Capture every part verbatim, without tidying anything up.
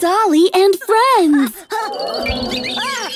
Dolly and Friends! Ah!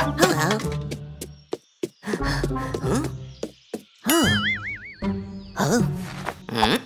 Hello. Huh? Huh? Oh. Hmm? Huh?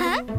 Huh? Huh?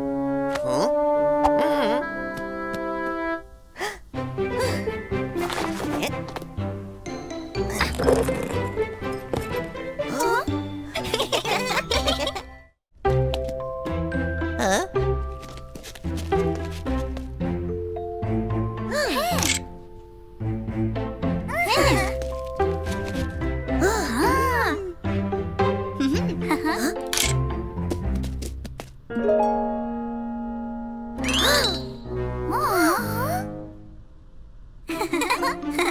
Ha ha ha!